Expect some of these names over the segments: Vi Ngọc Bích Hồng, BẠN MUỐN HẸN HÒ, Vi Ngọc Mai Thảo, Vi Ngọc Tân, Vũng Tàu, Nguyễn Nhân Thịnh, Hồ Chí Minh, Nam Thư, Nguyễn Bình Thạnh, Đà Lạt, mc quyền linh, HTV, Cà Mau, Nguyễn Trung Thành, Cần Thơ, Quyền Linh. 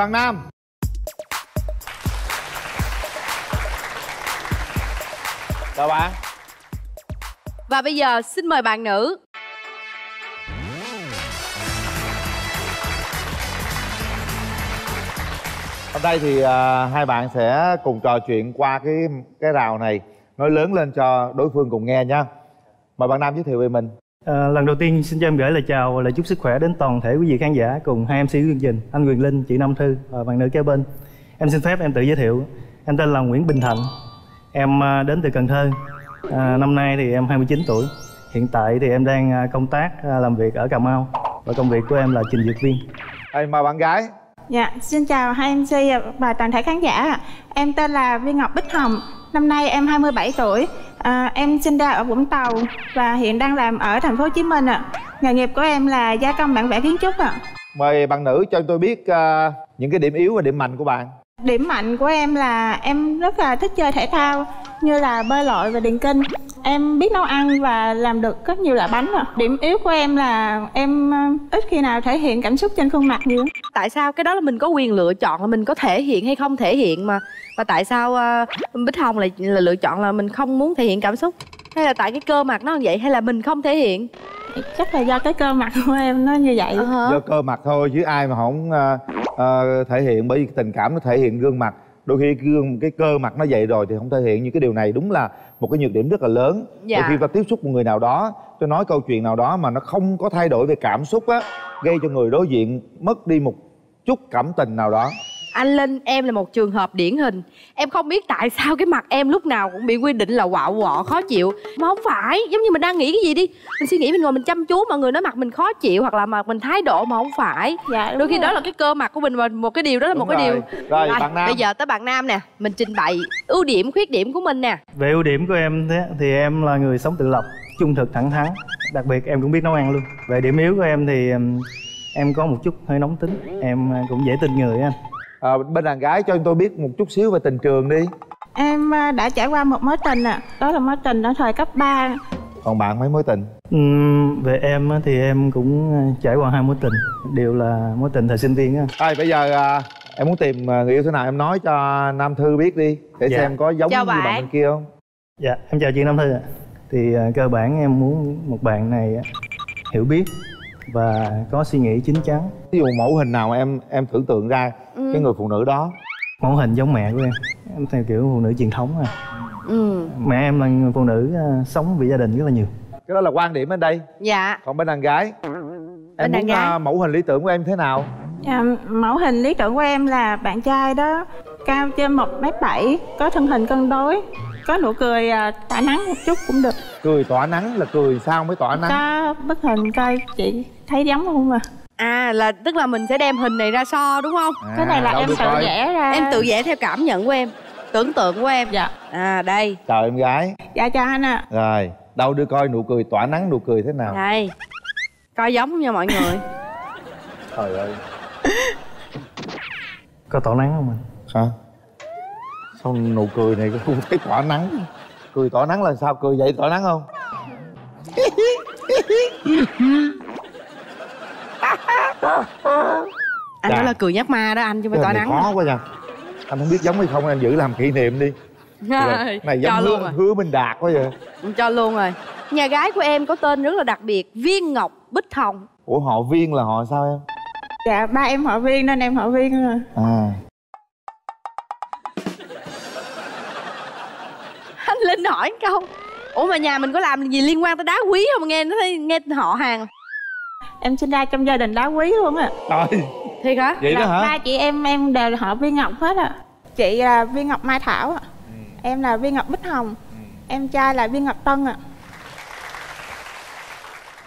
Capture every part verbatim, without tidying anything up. bạn nam. Chào bạn. Và bây giờ xin mời bạn nữ. Hôm nay thì uh, hai bạn sẽ cùng trò chuyện qua cái cái rào này, nói lớn lên cho đối phương cùng nghe nha. Mời bạn nam giới thiệu về mình. À, lần đầu tiên xin cho em gửi lời chào, lời chúc sức khỏe đến toàn thể quý vị khán giả cùng hai em xê chương trình, anh Quyền Linh, chị Nam Thư và bạn nữ kế bên. Em xin phép em tự giới thiệu. Em tên là Nguyễn Bình Thạnh. Em đến từ Cần Thơ. À, năm nay thì em hai mươi chín tuổi. Hiện tại thì em đang công tác làm việc ở Cà Mau và công việc của em là trình dược viên. Hey, mời bạn gái. Dạ, xin chào hai em xê và toàn thể khán giả. Em tên là Vi Ngọc Bích Hồng. Năm nay em hai mươi bảy tuổi. À, em sinh ra ở Vũng Tàu và hiện đang làm ở thành phố Hồ Chí Minh ạ. À. Nghề nghiệp của em là gia công bản vẽ kiến trúc ạ. À. Mời bạn nữ cho tôi biết uh, những cái điểm yếu và điểm mạnh của bạn. Điểm mạnh của em là em rất là thích chơi thể thao như là bơi lội và điền kinh. Em biết nấu ăn và làm được rất nhiều loại bánh ạ. À. Điểm yếu của em là em ít khi nào thể hiện cảm xúc trên khuôn mặt nhiều. Tại sao cái đó là mình có quyền lựa chọn là mình có thể hiện hay không thể hiện mà mà tại sao uh, Bích Hồng lại là lựa chọn là mình không muốn thể hiện cảm xúc, hay là tại cái cơ mặt nó vậy, hay là mình không thể hiện? Chắc là do cái cơ mặt của em nó như vậy. Uh-huh. Do cơ mặt thôi chứ ai mà không uh, uh, thể hiện, bởi vì tình cảm nó thể hiện gương mặt. Đôi khi cái, cái cơ mặt nó vậy rồi thì không thể hiện, như cái điều này đúng là một cái nhược điểm rất là lớn. Dạ. Đôi khi ta tiếp xúc một người nào đó, tôi nói câu chuyện nào đó mà nó không có thay đổi về cảm xúc á, gây cho người đối diện mất đi một chút cảm tình nào đó. Anh Linh, em là một trường hợp điển hình. Em không biết tại sao cái mặt em lúc nào cũng bị quy định là quạo quọ, khó chịu. Mà không phải, giống như mình đang nghĩ cái gì đi, mình suy nghĩ, mình ngồi mình chăm chú, mọi người nói mặt mình khó chịu hoặc là mặt mình thái độ mà không phải. Dạ, đôi khi rồi. Đó là cái cơ mặt của mình và một cái điều đó là đúng một cái rồi. Điều rồi, rồi, bạn nam. Bây giờ tới bạn nam nè, mình trình bày ưu điểm, khuyết điểm của mình nè. Về ưu điểm của em thế, thì em là người sống tự lập, trung thực, thẳng thắn. Đặc biệt em cũng biết nấu ăn luôn. Về điểm yếu của em thì em có một chút hơi nóng tính. Em cũng dễ tin người anh. À, bên đàn gái cho tôi biết một chút xíu về tình trường đi. Em đã trải qua một mối tình ạ. À. Đó là mối tình ở thời cấp ba. Còn bạn mấy mối tình? Ừ, về em thì em cũng trải qua hai mối tình, đều là mối tình thời sinh viên á. À, bây giờ à, em muốn tìm người yêu thế nào em nói cho Nam Thư biết đi, để dạ. xem có giống chào như bạn. bạn bên kia không. Dạ, em chào chị Nam Thư ạ. Thì à, cơ bản em muốn một bạn này hiểu biết và có suy nghĩ chín chắn. Ví dụ mẫu hình nào em em tưởng tượng ra ừ. cái người phụ nữ đó? Mẫu hình giống mẹ của em. Em theo kiểu phụ nữ truyền thống à. Ừ. Mẹ em là người phụ nữ sống vì gia đình rất là nhiều. Cái đó là quan điểm bên đây. Dạ. Còn bên đàn gái, bên em muốn gái. mẫu hình lý tưởng của em thế nào? À, mẫu hình lý tưởng của em là bạn trai đó cao trên một mét bảy, có thân hình cân đối, có nụ cười tỏa nắng một chút cũng được. Cười tỏa nắng là cười sao mới tỏa nắng? Có bức hình coi chị thấy giống không à? À, là tức là mình sẽ đem hình này ra so đúng không? À, cái này là em tự coi. vẽ ra. Em tự vẽ theo cảm nhận của em, tưởng tượng của em. Dạ. À đây. Chào em gái. Dạ chào anh ạ. À. Rồi, đâu đưa coi nụ cười tỏa nắng, nụ cười thế nào? Đây. Coi giống nha mọi người. Trời ơi. Có tỏa nắng không mình? Hả? Sao nụ cười này cũng thấy tỏa nắng. Cười tỏa nắng là sao? Cười vậy tỏa nắng không? Anh đó là cười nhát ma đó anh, chứ phải tỏa nắng. Khó quá nha. Anh không biết giống hay không, em giữ làm kỷ niệm đi. Rồi, này giống hứa, hứa Minh Đạt quá vậy. Cho luôn rồi. Nhà gái của em có tên rất là đặc biệt, Vi Ngọc Bích Hồng. Ủa họ Viên là họ sao em? Dạ ba em họ Viên nên em họ Viên rồi. À. Anh Linh hỏi câu, ủa mà nhà mình có làm gì liên quan tới đá quý không? Nghe nó nghe họ hàng. Em sinh ra trong gia đình đá quý luôn ạ. À. Trời. Thiệt hả? Vậy đó hả? Ba chị em em đều là họ Vi Ngọc hết ạ. À. Chị là Vi Ngọc Mai Thảo ạ. À. Ừ. Em là Vi Ngọc Bích Hồng. Ừ. Em trai là Vi Ngọc Tân ạ. À.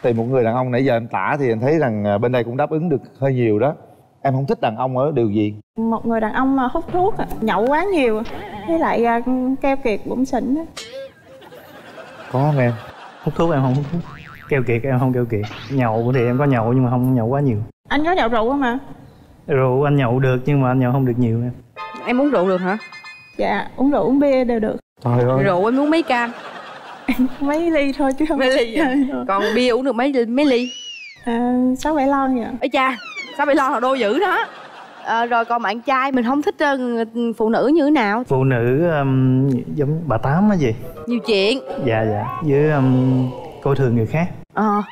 Tìm một người đàn ông nãy giờ em tả thì em thấy rằng bên đây cũng đáp ứng được hơi nhiều đó. Em không thích đàn ông ở điều gì? Một người đàn ông hút thuốc, nhậu quá nhiều, với lại keo kiệt bủn xỉn. Có không em? Hút thuốc em không hút thuốc. Keo kiệt em không keo kiệt. Nhậu thì em có nhậu nhưng mà không nhậu quá nhiều. Anh có nhậu rượu không ạ? Rượu anh nhậu được nhưng mà anh nhậu không được nhiều em. Em uống rượu được hả? Dạ, uống rượu uống bia đều được. Trời ơi. Rượu em uống mấy can? Mấy ly thôi chứ không mấy ly vậy? Còn bia uống được mấy mấy ly? Sáu à, bảy lon vậy. Ê cha, sáu bảy lon là đô dữ đó. À, rồi còn bạn trai mình không thích uh, phụ nữ như thế nào? Phụ nữ um, giống bà Tám á gì? Nhiều chuyện. Dạ dạ. Với um, coi thường người khác. Ờ à.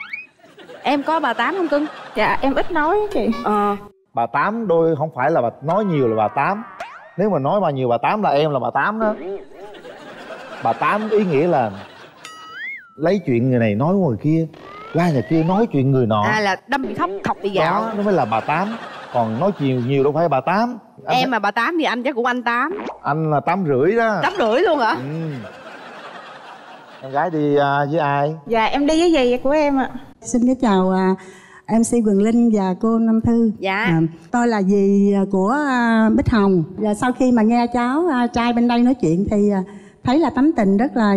Em có bà Tám không cưng? Dạ em ít nói chị. Ờ à. Bà Tám đôi không phải là bà nói nhiều là bà Tám. Nếu mà nói bà nhiều bà Tám là em là bà Tám đó. Bà Tám ý nghĩa là lấy chuyện người này nói người kia, ra nhà kia nói chuyện người nọ. À là đâm bị khóc, thọc bị gạo. Đó, nó mới là bà Tám. Còn nói nhiều nhiều đâu phải bà Tám. Anh em mà bà Tám thì anh chắc cũng anh Tám. Anh là Tám rưỡi đó. Tám rưỡi luôn hả? Ừ. Em gái đi với ai? Dạ em đi với dì của em ạ. Xin kính chào em xê Quyền Linh và cô Nam Thư. Dạ à, tôi là dì của Bích Hồng. Và sau khi mà nghe cháu trai bên đây nói chuyện thì thấy là tánh tình rất là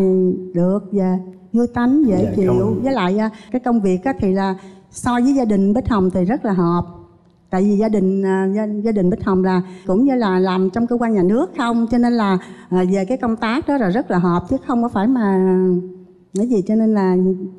được và vui tánh, dễ dạ, chịu công... Với lại cái công việc thì là so với gia đình Bích Hồng thì rất là hợp. Tại vì gia đình gia, gia đình Bích Hồng là cũng như là làm trong cơ quan nhà nước không, cho nên là về cái công tác đó là rất là hợp chứ không có phải mà nói gì, cho nên là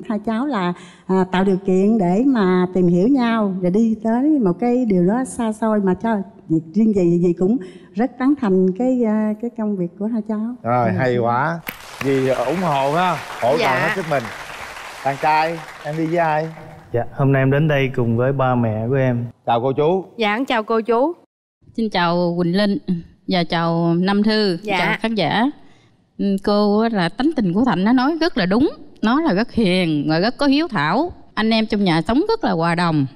hai cháu là à, tạo điều kiện để mà tìm hiểu nhau và đi tới một cái điều đó xa xôi mà cho riêng gì gì cũng rất tán thành cái cái công việc của hai cháu. Rồi hay ừ. quá, vì ủng hộ ha, hỗ trợ dạ. hết sức mình. Bạn trai em đi với ai? Dạ, hôm nay em đến đây cùng với ba mẹ của em. Chào cô chú. Dạ, chào cô chú. Xin chào Quỳnh Linh và chào Nam Thư. Dạ. Chào khán giả. Cô là tánh tình của Thạnh nó nói rất là đúng. Nó là rất hiền, rồi rất có hiếu thảo. Anh em trong nhà sống rất là hòa đồng.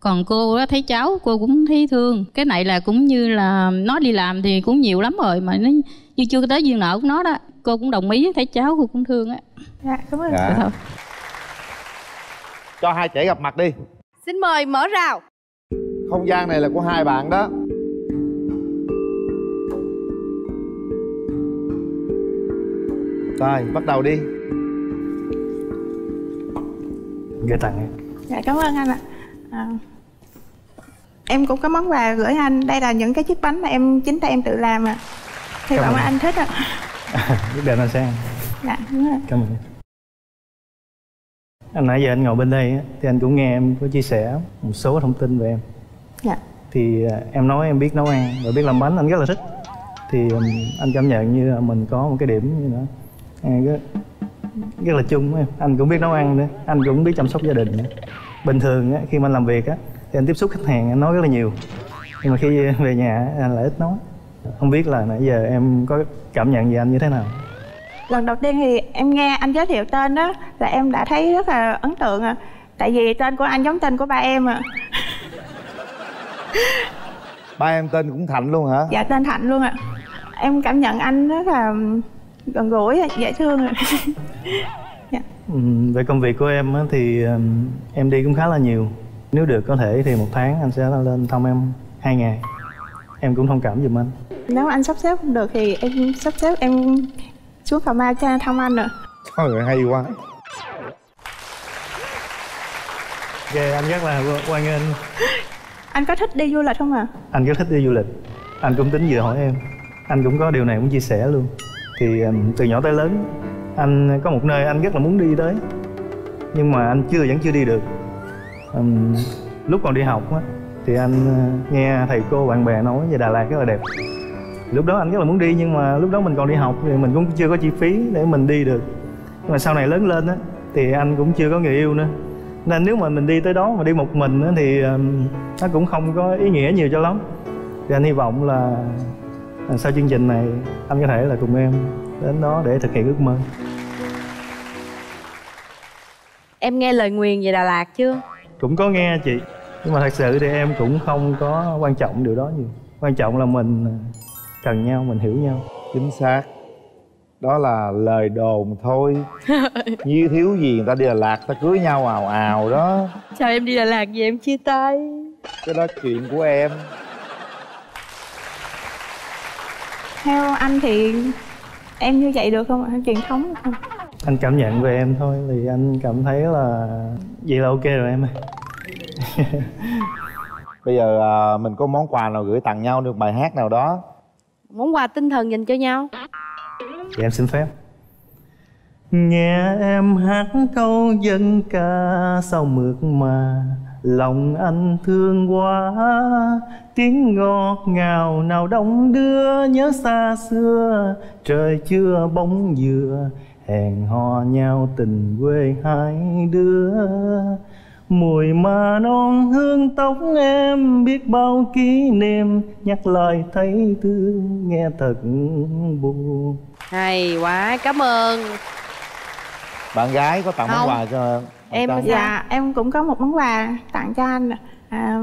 Còn cô thấy cháu, cô cũng thấy thương. Cái này là cũng như là nó đi làm thì cũng nhiều lắm rồi, mà nó như chưa tới duyên nợ của nó đó. Cô cũng đồng ý, thấy cháu cô cũng thương á. Dạ, cảm ơn. Dạ. Thôi. Cho hai trẻ gặp mặt đi. Xin mời mở rào. Không gian này là của hai bạn đó. Rồi, bắt đầu đi. Gửi tặng em. Dạ, cảm ơn anh ạ. À, em cũng có món quà gửi anh. Đây là những cái chiếc bánh mà em chính tay em tự làm ạ. Hy vọng anh thích ạ. Biết đợi anh sẽ ăn. Dạ, đúng rồi. Cảm ơn em. Anh nãy giờ anh ngồi bên đây thì anh cũng nghe em có chia sẻ một số thông tin về em. Dạ. Thì em nói em biết nấu ăn và biết làm bánh, anh rất là thích. Thì anh cảm nhận như là mình có một cái điểm như đó rất, rất là chung với em. Anh cũng biết nấu ăn nữa, anh cũng biết chăm sóc gia đình nữa. Bình thường khi mà anh làm việc thì anh tiếp xúc khách hàng, anh nói rất là nhiều. Nhưng mà khi về nhà anh lại ít nói. Không biết là nãy giờ em có cảm nhận về anh như thế nào? Lần đầu tiên thì em nghe anh giới thiệu tên đó là em đã thấy rất là ấn tượng ạ. Tại vì tên của anh giống tên của ba em ạ. Ba em tên cũng Thạnh luôn hả? Dạ tên Thạnh luôn ạ. Em cảm nhận anh rất là gần gũi, dễ thương ạ. Dạ. Về công việc của em thì em đi cũng khá là nhiều. Nếu được có thể thì một tháng anh sẽ lên thăm em hai ngày. Em cũng thông cảm giùm anh. Nếu anh sắp xếp không được thì em sắp xếp em xuống Cà Mau cho thăm anh ạ. Trời ơi, hay quá. Ghê, anh rất là hoan nghênh. Anh có thích đi du lịch không ạ? À? Anh có thích đi du lịch. Anh cũng tính vừa hỏi em. Anh cũng có điều này cũng chia sẻ luôn. Thì từ nhỏ tới lớn, anh có một nơi anh rất là muốn đi tới. Nhưng mà anh chưa vẫn chưa đi được. Um, lúc còn đi học á, thì anh nghe thầy cô bạn bè nói về Đà Lạt rất là đẹp. Lúc đó anh rất là muốn đi, nhưng mà lúc đó mình còn đi học thì mình cũng chưa có chi phí để mình đi được. Nhưng mà sau này lớn lên á thì anh cũng chưa có người yêu nữa, nên nếu mà mình đi tới đó mà đi một mình á thì nó cũng không có ý nghĩa nhiều cho lắm. Thì anh hy vọng là sau chương trình này anh có thể là cùng em đến đó để thực hiện ước mơ. Em nghe lời nguyền về Đà Lạt chưa? Cũng có nghe chị, nhưng mà thật sự thì em cũng không có quan trọng điều đó nhiều. Quan trọng là mình cần nhau, mình hiểu nhau. Chính xác. Đó là lời đồn thôi. Như thiếu gì người ta đi Đà Lạt, ta cưới nhau ào ào đó. Sao em đi Đà Lạt vậy em chia tay? Cái đó chuyện của em. Theo anh thì em như vậy được không? Truyền thống không? Anh cảm nhận về em thôi thì anh cảm thấy là vậy là ok rồi em ơi. Bây giờ à, mình có món quà nào gửi tặng nhau được, bài hát nào đó, món quà tinh thần dành cho nhau. Thì em xin phép. Nghe em hát câu dân ca sao mượt mà, lòng anh thương quá, tiếng ngọt ngào nào đông đưa nhớ xa xưa, trời chưa bóng dừa hẹn hò nhau tình quê hai đứa. Mùi mà non hương tóc em biết bao kỷ niệm, nhắc lại thấy thương nghe thật buồn. Hay quá, cảm ơn. Bạn gái có tặng món quà cho em? Dạ, em cũng có một món quà tặng cho anh. À,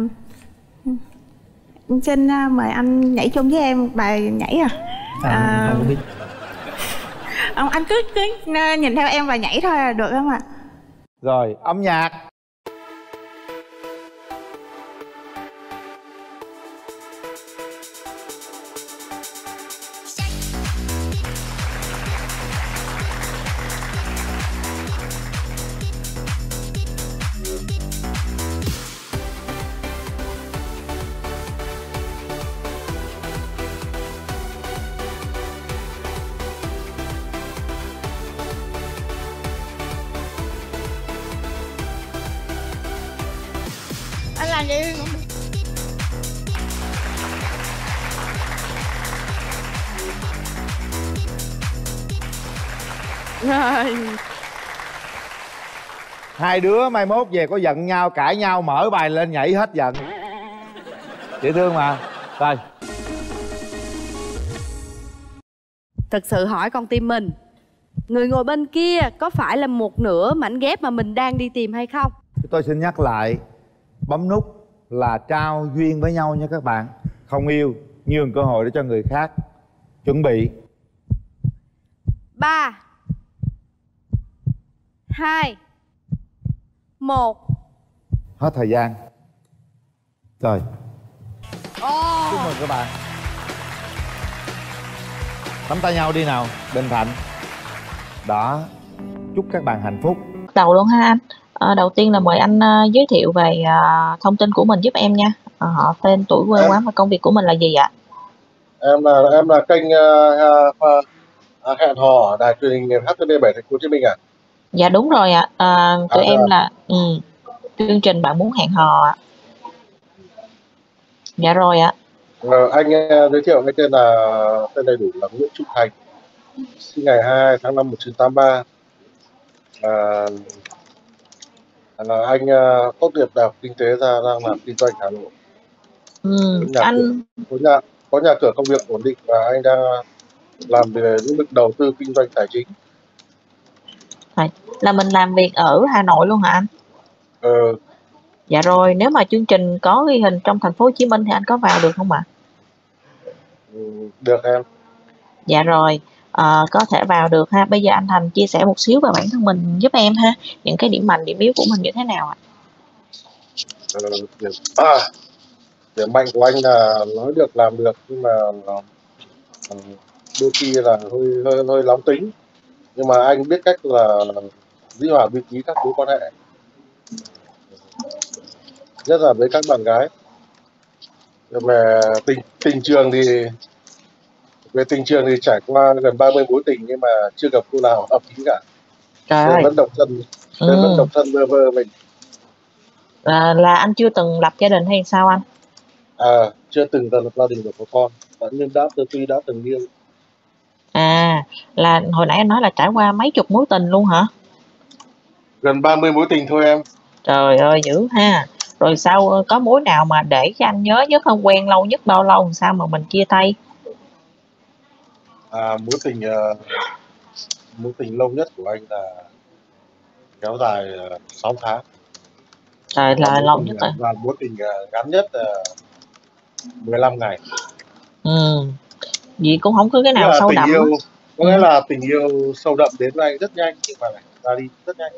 xin mời anh nhảy chung với em bài nhảy. À, à không biết. Ông anh cứ cứ nhìn theo em và nhảy thôi là được không ạ? À? Rồi, âm nhạc. Hai đứa mai mốt về có giận nhau, cãi nhau, mở bài lên nhảy hết giận. Dễ thương mà. Rồi. Thật sự hỏi con tim mình, người ngồi bên kia có phải là một nửa mảnh ghép mà mình đang đi tìm hay không? Tôi xin nhắc lại, bấm nút là trao duyên với nhau nha các bạn. Không yêu, nhường cơ hội để cho người khác. Chuẩn bị. Ba hai một. Hết thời gian. Rồi. Oh. Chúc mừng các bạn. Nắm tay nhau đi nào, Bình Thạnh. Đó. Chúc các bạn hạnh phúc. Đầu luôn ha anh. À, đầu tiên là mời anh uh, giới thiệu về uh, thông tin của mình giúp em nha. À, họ, tên, tuổi, quê quán và công việc của mình là gì ạ? Em là em là kênh uh, uh, uh, hẹn hò đài truyền hình hát tê vê bảy Thành phố Hồ Chí Minh ạ. À? Dạ đúng rồi ạ. À. À, tụi à, em à. là ừ, chương trình bạn muốn hẹn hò ạ. Dạ rồi ạ. À. À, anh uh, giới thiệu cái tên là tên đầy đủ là Nguyễn Trung Thành, sinh ngày hai tháng năm một nghìn chín trăm tám mươi ba. À, là anh uh, tốt nghiệp đại học kinh tế ra đang làm kinh doanh Hà Nội. Ừ, nhà anh cửa, có, nhà, có nhà cửa công việc ổn định và anh đang làm về lĩnh vực đầu tư kinh doanh tài chính. Là mình làm việc ở Hà Nội luôn hả anh? Ừ. Dạ rồi, nếu mà chương trình có ghi hình trong Thành phố Hồ Chí Minh thì anh có vào được không ạ? Ừ, được em. Dạ rồi. À, có thể vào được ha. Bây giờ anh Thành chia sẻ một xíu về bản thân mình giúp em ha, những cái điểm mạnh, điểm yếu của mình như thế nào ạ? À, điểm, à, điểm mạnh của anh là nói được làm được, nhưng mà đôi khi là hơi hơi, hơi nóng tính, nhưng mà anh biết cách là di hòa vị trí các mối quan hệ, nhất là với các bạn gái. Về tình tình trường thì Về tình trường thì trải qua gần ba mươi mối tình nhưng mà chưa gặp cô nào hợp ý cả. Trời, vẫn độc thân, ừ. vẫn độc thân vơ vơ mình. À, là anh chưa từng lập gia đình hay sao anh? À, chưa từng lập gia đình được một con, nhưng đã tuy đã từng yêu. À, là hồi nãy anh nói là trải qua mấy chục mối tình luôn hả? Gần ba mươi mối tình thôi em. Trời ơi, dữ ha. Rồi sao, có mối nào mà để cho anh nhớ nhất không, quen lâu nhất bao lâu, sao mà mình chia tay? À, mối tình uh, mối tình lâu nhất của anh là kéo dài uh, sáu tháng. Trời, là mối lâu tình, nhất rồi. Và mối tình uh, ngắn nhất uh, mười lăm ngày. Ừ, vậy cũng không có cái nào sâu đậm. Yêu, có nghĩa ừ. là tình yêu sâu đậm đến với anh rất nhanh, nhưng mà lại ra đi rất nhanh.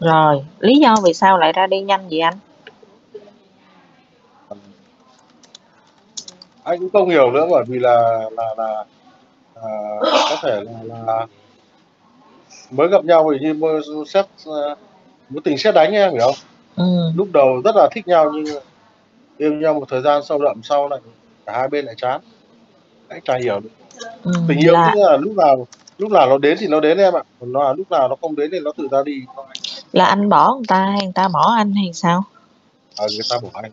Rồi, lý do vì sao lại ra đi nhanh vậy anh? Anh cũng không hiểu nữa, bởi vì là là, là À, có thể là, là mới gặp nhau thì như xét mối tình xét đánh em hiểu không? Ừ. Lúc đầu rất là thích nhau nhưng yêu nhau một thời gian sâu đậm sau này cả hai bên lại chán. Anh chả hiểu được. Ừ, tình yêu là... là lúc nào lúc nào nó đến thì nó đến em ạ, còn nó lúc nào nó không đến thì nó tự ra đi. Là anh bỏ người ta hay người ta bỏ anh hay sao? Ờ, người ta bỏ anh.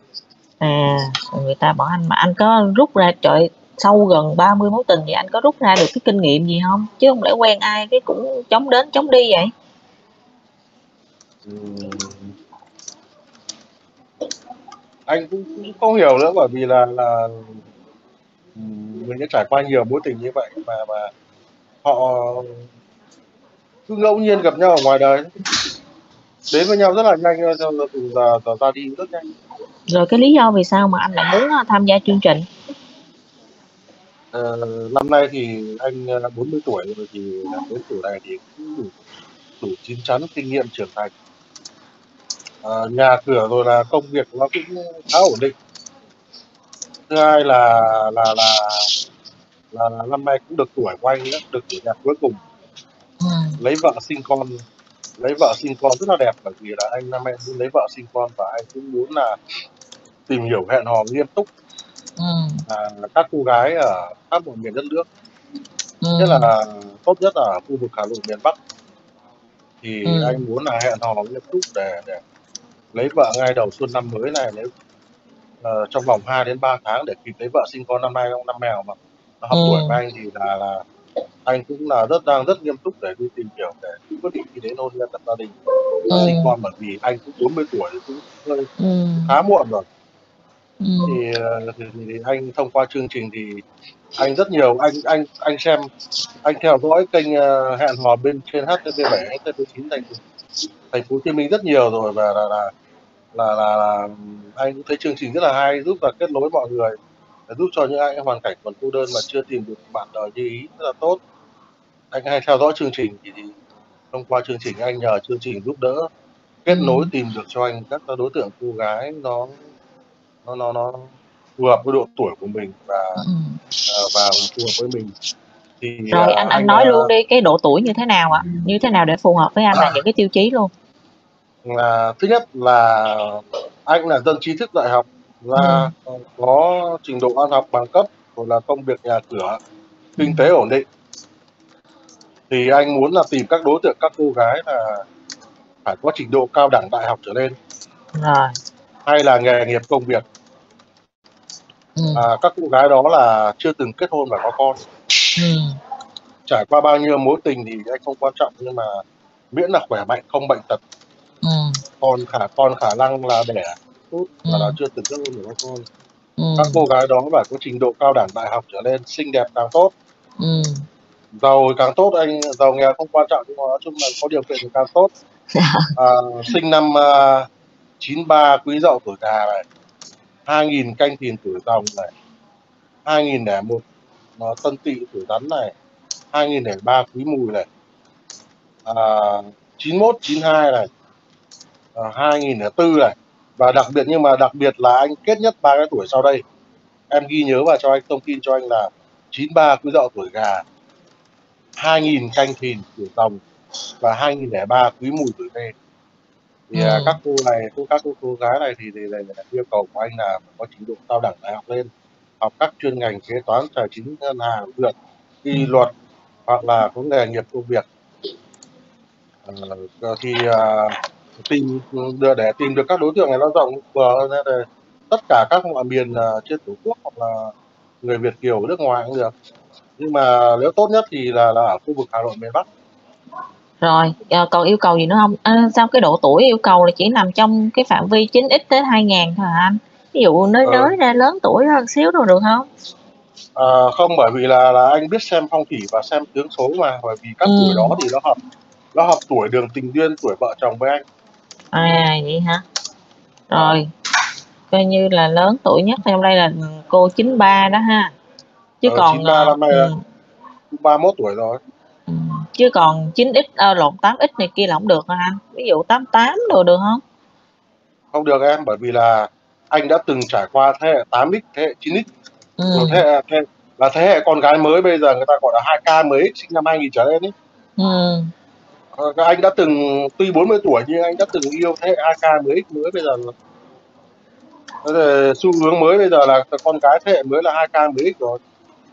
À, người ta bỏ anh mà anh có rút ra, trời, sau gần ba mươi mối tình thì anh có rút ra được cái kinh nghiệm gì không? Chứ không lẽ quen ai cái cũng chống đến chống đi vậy? Ừ. Anh cũng, cũng không hiểu nữa, bởi vì là là mình đã trải qua nhiều mối tình như vậy mà mà họ cứ ngẫu nhiên gặp nhau ở ngoài đời, đến với nhau rất là nhanh, rồi giờ ra đi rất nhanh. Rồi cái lý do vì sao mà anh lại muốn tham gia chương trình? À, năm nay thì anh bốn mươi tuổi rồi, thì đến tuổi này thì cũng đủ, đủ chín chắn, kinh nghiệm trưởng thành, à, nhà cửa rồi là công việc nó cũng khá ổn định. Thứ hai là là là là năm nay cũng được tuổi của anh nữa, được tuổi nhà cuối cùng, lấy vợ sinh con, lấy vợ sinh con rất là đẹp, bởi vì là anh năm nay muốn lấy vợ sinh con và anh cũng muốn là tìm hiểu, hẹn hò nghiêm túc. Ừ. À, các cô gái ở các vùng miền đất nước, ừ. Nhất là tốt nhất là ở khu vực Hà Nội miền Bắc, thì ừ. anh muốn là hẹn hò nghiêm túc để, để lấy vợ ngay đầu xuân năm mới này, nếu uh, trong vòng hai đến ba tháng để kịp lấy vợ sinh con năm nay, trong năm mèo mà học ừ. tuổi của anh thì là, là anh cũng là rất đang rất nghiêm túc để đi tìm hiểu, để quyết định đi đến hôn nhân lập gia đình, ừ. sinh con, bởi vì anh cũng bốn mươi tuổi cũng hơi ừ. khá muộn rồi. Ừ. Thì, thì, thì anh thông qua chương trình thì anh rất nhiều, anh anh anh xem, anh theo dõi kênh uh, hẹn hò bên trên H T V bảy, H T V chín thành thành phố Hồ Chí Minh rất nhiều rồi, và là là, là là là anh cũng thấy chương trình rất là hay, giúp và kết nối mọi người, giúp cho những ai hoàn cảnh còn cô đơn mà chưa tìm được bạn đời như ý rất là tốt. Anh hay theo dõi chương trình, thì, thì thông qua chương trình anh nhờ chương trình giúp đỡ kết nối, tìm được cho anh các đối tượng cô gái nó nó nó nó phù hợp với độ tuổi của mình và ừ. uh, và phù hợp với mình. Thì rồi uh, anh anh nói uh, luôn đi, cái độ tuổi như thế nào ạ? Như thế nào để phù hợp với anh à, là những cái tiêu chí luôn. Là thứ nhất là anh là dân trí thức đại học, là ừ. có trình độ ăn học bằng cấp, rồi là công việc nhà cửa kinh tế ổn định. Thì anh muốn là tìm các đối tượng các cô gái là phải có trình độ cao đẳng đại học trở lên. Rồi. Hay là nghề nghiệp công việc, ừ. à, các cô gái đó là chưa từng kết hôn và có con, ừ. trải qua bao nhiêu mối tình thì anh không quan trọng, nhưng mà miễn là khỏe mạnh, không bệnh tật, ừ. còn khả còn khả năng là đẻ tốt, ừ. và là chưa từng kết hôn và có con, ừ. các cô gái đó phải có trình độ cao đẳng đại học trở lên, xinh đẹp càng tốt, ừ. giàu càng tốt, anh giàu nghèo không quan trọng, nhưng mà nói chung là có điều kiện thì càng tốt. À, sinh năm à, chín ba Quý Dậu tuổi Gà này, hai nghìn Canh Thìn tuổi Rồng này, hai nghìn lẻ một nó Tân Tỵ tuổi Rắn này, hai nghìn lẻ ba Quý Mùi này, à, chín mốt chín hai này, à, hai nghìn lẻ tư này, và đặc biệt, nhưng mà đặc biệt là anh kết nhất ba cái tuổi sau đây. Em ghi nhớ và cho anh thông tin cho anh là chín ba Quý Dậu tuổi Gà, hai nghìn Canh Thìn tuổi Rồng và hai nghìn lẻ ba Quý Mùi tuổi Tê. Thì ừ. các cô này, các cô, cô gái này thì, thì, thì, thì yêu cầu của anh là có trình độ cao đẳng đại học lên, học các chuyên ngành kế toán, tài chính, ngân hàng, dược, y luật, hoặc là có nghề nghiệp công việc. À, thì à, tìm đưa để tìm được các đối tượng này nó rộng hơn, tất cả các mọi miền trên tổ quốc, hoặc là người Việt kiều nước ngoài cũng được. Nhưng mà nếu tốt nhất thì là, là ở khu vực Hà Nội miền Bắc. Rồi, còn yêu cầu gì nữa không? À, sao cái độ tuổi yêu cầu là chỉ nằm trong cái phạm vi chín x tới hai nghìn thôi hả anh? Ví dụ nơi ừ. nới ra lớn tuổi hơn xíu rồi được không? À, không, bởi vì là, là anh biết xem phong thủy và xem tướng số mà, bởi vì các ừ. tuổi đó thì nó hợp, nó hợp tuổi đường tình duyên, tuổi vợ chồng với anh. À, vậy hả? Rồi, coi như là lớn tuổi nhất trong đây là cô chín ba đó ha. Chứ ừ, còn... chín ba năm nay ừ. là ba mốt tuổi rồi. Chứ còn chín x, lộn tám x này kia là không được hả anh? Ví dụ tám tám đồ được không? Không được em, bởi vì là anh đã từng trải qua thế hệ tám x, thế hệ chín x, ừ. rồi thế hệ, thế, là thế hệ con gái mới bây giờ người ta gọi là hai K M X, sinh năm hai nghìn trở lên ấy. Ừ. À, anh đã từng, tuy bốn mươi tuổi nhưng anh đã từng yêu thế hệ hai K M X mới bây giờ rồi. Xu hướng mới bây giờ là con gái thế hệ mới là hai K M X rồi.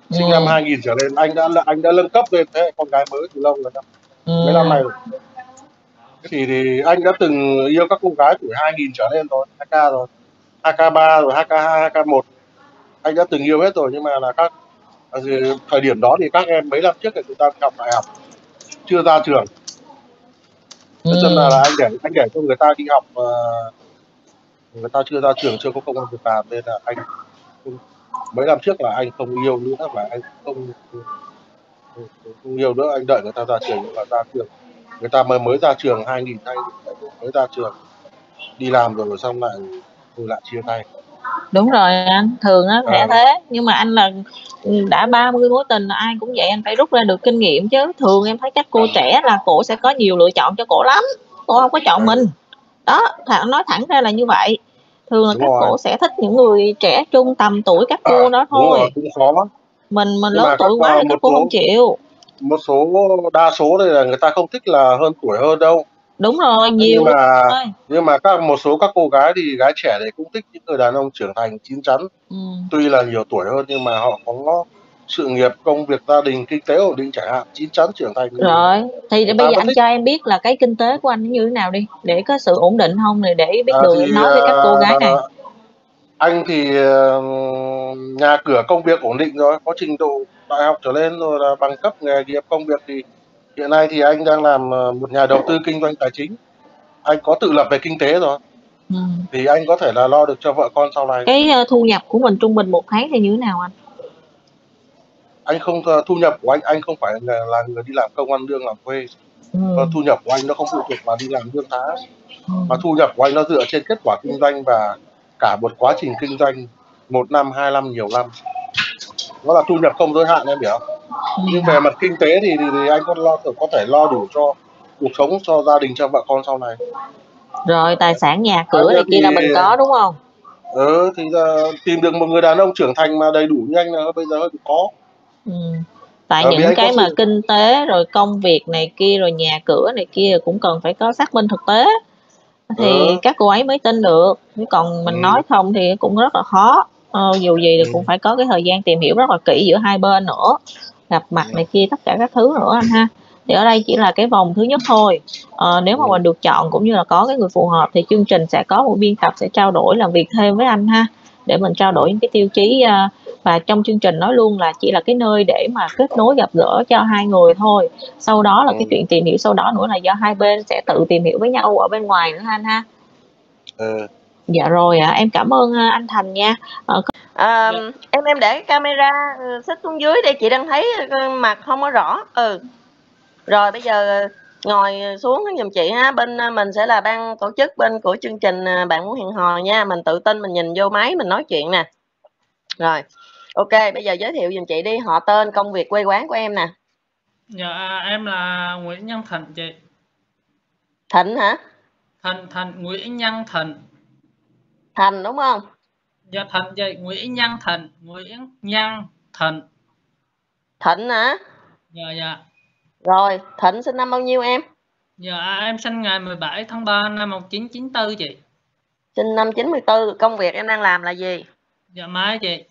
Sinh ừ. năm hai nghìn trở lên, anh đã anh đã nâng cấp lên thế con gái mới từ lâu rồi đó. Ừ. Mấy năm này rồi. Thì, thì anh đã từng yêu các cô gái tuổi hai nghìn trở lên rồi, hai K rồi. hát ca ba rồi hát ca hai, hát ca một anh đã từng yêu hết rồi, nhưng mà là các thời điểm đó thì các em mấy năm trước thì chúng ta học đại học chưa ra trường. Nói chung là, là anh để anh để cho người ta đi học, người ta chưa ra trường chưa có công an việc làm, nên là anh mấy năm trước là anh không yêu nữa, và anh không không yêu nữa, anh đợi người ta ra trường, người ta ra trường người ta mới mới ra trường hai nghìn hai mới ra trường đi làm rồi xong lại rồi lại chia tay. Đúng rồi anh, thường á sẽ à. thế, nhưng mà anh là đã ba mươi mối tình là ai cũng vậy, anh phải rút ra được kinh nghiệm chứ. Thường em thấy các cô à. trẻ là cô sẽ có nhiều lựa chọn cho cô lắm, cô không có chọn à. mình đó, thẳng nói thẳng ra là như vậy. Thường là các rồi. cô sẽ thích những người trẻ trung tầm tuổi các cô à. đó thôi. Rồi, cũng khó lắm. mình mình lớn tuổi quá thì các cô không chịu. Một số đa số đây là người ta không thích là hơn tuổi hơn đâu. Đúng rồi, nhiều. Nhưng mà, nhưng mà các một số các cô gái thì gái trẻ này cũng thích những người đàn ông trưởng thành chín chắn. Ừ. Tuy là nhiều tuổi hơn nhưng mà họ có sự nghiệp, công việc, gia đình, kinh tế ổn định chẳng hạn, chín chắn trưởng thành. Rồi, thì để bây giờ anh thích. cho em biết là cái kinh tế của anh như thế nào đi, để có sự ổn định không, này để biết à, đường em nói với các cô gái này. Anh thì nhà cửa công việc ổn định rồi, có trình độ đại học trở lên rồi, là bằng cấp nghề nghiệp công việc thì hiện nay thì anh đang làm một nhà đầu tư kinh doanh tài chính. Anh có tự lập về kinh tế rồi. Ừ. Thì anh có thể là lo được cho vợ con sau này. Cái thu nhập của mình trung bình một tháng thì như thế nào anh? Anh không, thu nhập của anh, anh không phải là người đi làm công ăn lương làm thuê. Ừ. Thu nhập của anh nó không phụ thuộc vào đi làm lương tháng. Ừ. Mà thu nhập của anh nó dựa trên kết quả kinh doanh và cả một quá trình kinh doanh một năm, hai năm, nhiều năm. Đó là thu nhập không giới hạn em hiểu. Nhưng về mặt kinh tế thì, thì, thì anh có lo có thể lo đủ cho cuộc sống, cho gia đình, cho vợ con sau này. Rồi tài sản nhà cửa này kia là mình có đúng không? Ừ, thì uh, tìm được một người đàn ông trưởng thành mà đầy đủ như anh là bây giờ hơi khó. Ừ. Tại à, những cái mà sự... kinh tế rồi công việc này kia rồi nhà cửa này kia cũng cần phải có xác minh thực tế thì ừ. các cô ấy mới tin được. Còn mình ừ. nói không thì cũng rất là khó. Ờ, dù gì thì ừ. cũng phải có cái thời gian tìm hiểu rất là kỹ giữa hai bên nữa, gặp mặt này kia tất cả các thứ nữa anh ha. Thì ở đây chỉ là cái vòng thứ nhất thôi. Ờ, nếu mà mình được chọn cũng như là có cái người phù hợp thì chương trình sẽ có một biên tập sẽ trao đổi làm việc thêm với anh ha, để mình trao đổi những cái tiêu chí, và trong chương trình nói luôn là chỉ là cái nơi để mà kết nối gặp gỡ cho hai người thôi. Sau đó là cái chuyện tìm hiểu sau đó nữa là do hai bên sẽ tự tìm hiểu với nhau ở bên ngoài nữa anh ha. Ừ. Dạ rồi ạ, à. em cảm ơn anh Thành nha. À, có... à, em em để cái camera xích xuống dưới để chị đang thấy mặt không có rõ. Ừ. Rồi bây giờ ngồi xuống giùm chị ha, bên mình sẽ là ban tổ chức bên của chương trình Bạn Muốn Hẹn Hò nha. Mình tự tin mình nhìn vô máy mình nói chuyện nè. Rồi. Ok, bây giờ giới thiệu giùm chị đi, họ tên, công việc, quê quán của em nè. Dạ em là Nguyễn Nhân Thịnh chị. Thịnh hả? Thịnh Thịnh Nguyễn Nhân Thịnh. Thành đúng không? Dạ Thịnh vậy. Nguyễn Nhân Thịnh. Nguyễn Nhân Thịnh. Thịnh hả? Dạ dạ. Rồi Thịnh sinh năm bao nhiêu em? Dạ em sinh ngày mười bảy tháng ba năm một nghìn chín trăm chín mươi tư chị. Sinh năm chín mươi tư. Công việc em đang làm là gì? Dạ máy chị.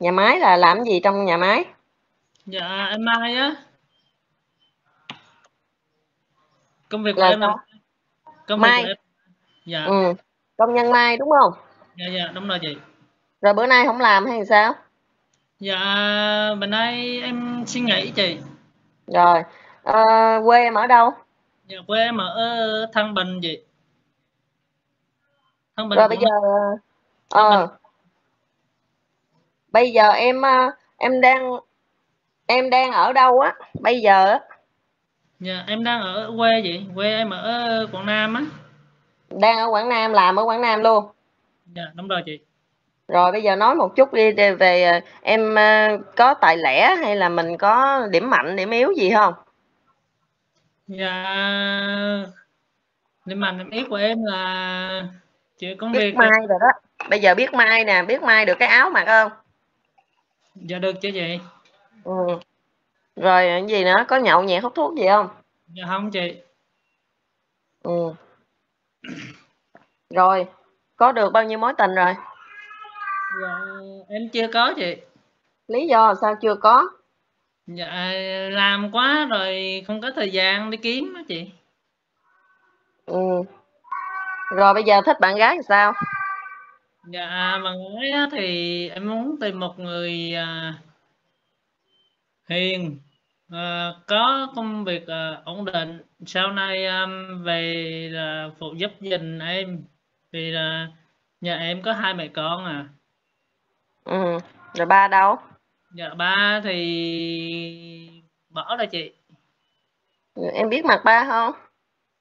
Nhà máy là làm gì trong nhà máy? Dạ em mai á. Công việc của em là công việc của em. Dạ. Ừ. Công nhân mai đúng không? Dạ dạ đúng rồi chị. Rồi bữa nay không làm hay sao? Dạ bữa nay em suy nghĩ chị. Rồi à, quê em ở đâu? Dạ quê em ở Thăng Bình chị. Thăng Bình. Rồi bây giờ à, bây giờ em em đang em đang ở đâu á bây giờ? Dạ em đang ở quê chị, quê em ở Quảng Nam á. Đang ở Quảng Nam, làm ở Quảng Nam luôn. Dạ đúng rồi chị. Rồi bây giờ nói một chút đi về em có tài lẻ hay là mình có điểm mạnh điểm yếu gì không? Dạ điểm mạnh điểm yếu của em là chị công việc. Biết mai rồi. rồi đó. Bây giờ biết mai nè, biết mai được cái áo mặc không? Dạ được chứ chị. Ừ. Rồi cái gì nữa, có nhậu nhẹt hút thuốc gì không? Dạ không chị. Ừ. Rồi có được bao nhiêu mối tình rồi? Dạ, em chưa có chị. Lý do sao chưa có? Dạ làm quá rồi không có thời gian để kiếm đó chị. Ừ. Rồi bây giờ thích bạn gái thì sao? Dạ mà nói á thì em muốn tìm một người à, hiền, à, có công việc à, ổn định, sau này à, về là phụ giúp dình em, vì là nhà em có hai mẹ con à. Ừ, rồi ba đâu? Dạ ba thì bỏ rồi chị. Em biết mặt ba không?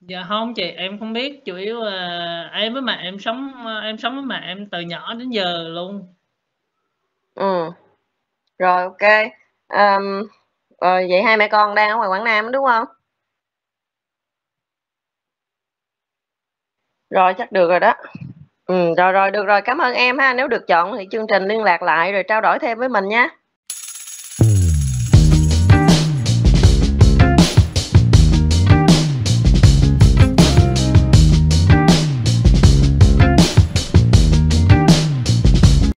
Dạ không chị, em không biết, chủ yếu là em với mẹ em sống em sống với mẹ em từ nhỏ đến giờ luôn. Ừ. Rồi ok. Um, rồi vậy hai mẹ con đang ở ngoài Quảng Nam đúng không? Rồi chắc được rồi đó. Ừ rồi rồi được rồi, cảm ơn em ha. Nếu được chọn thì chương trình liên lạc lại rồi trao đổi thêm với mình nha.